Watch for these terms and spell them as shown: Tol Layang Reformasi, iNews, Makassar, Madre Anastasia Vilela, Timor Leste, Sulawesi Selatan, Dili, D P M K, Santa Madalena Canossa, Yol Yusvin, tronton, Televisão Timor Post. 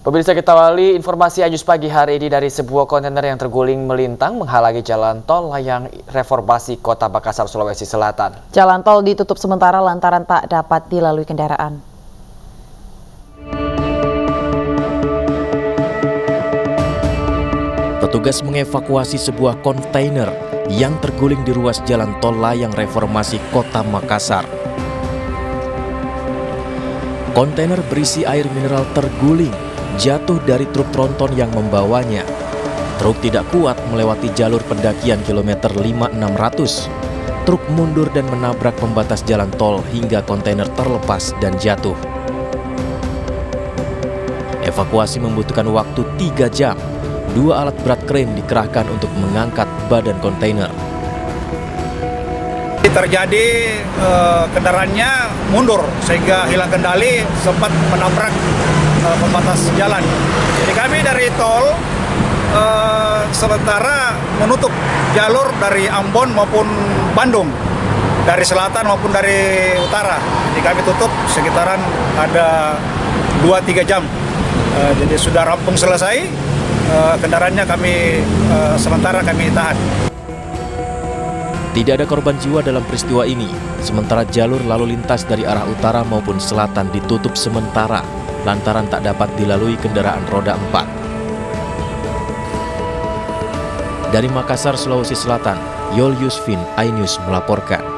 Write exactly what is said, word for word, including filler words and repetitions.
Pemirsa, kita awali informasi iNews pagi hari ini dari sebuah kontainer yang terguling melintang menghalangi jalan tol Layang Reformasi Kota Makassar, Sulawesi Selatan. Jalan tol ditutup sementara lantaran tak dapat dilalui kendaraan. Petugas mengevakuasi sebuah kontainer yang terguling di ruas jalan tol Layang Reformasi Kota Makassar. Kontainer berisi air mineral terguling jatuh dari truk tronton yang membawanya. Truk tidak kuat melewati jalur pendakian kilometer lima enam ratus. Truk mundur dan menabrak pembatas jalan tol hingga kontainer terlepas dan jatuh. Evakuasi membutuhkan waktu tiga jam. Dua alat berat kren dikerahkan untuk mengangkat badan kontainer. Terjadi eh, kendaraannya mundur sehingga hilang kendali, sempat menabrak pembatas jalan. Jadi kami dari tol eh, sementara menutup jalur dari Ambon maupun Bandung, dari selatan maupun dari utara. Jadi kami tutup sekitaran ada dua tiga jam. Eh, jadi sudah rampung selesai, eh, kendaraannya kami eh, sementara kami tahan. Tidak ada korban jiwa dalam peristiwa ini, sementara jalur lalu lintas dari arah utara maupun selatan ditutup sementara lantaran tak dapat dilalui kendaraan roda empat. Dari Makassar, Sulawesi Selatan, Yol Yusvin, iNews melaporkan.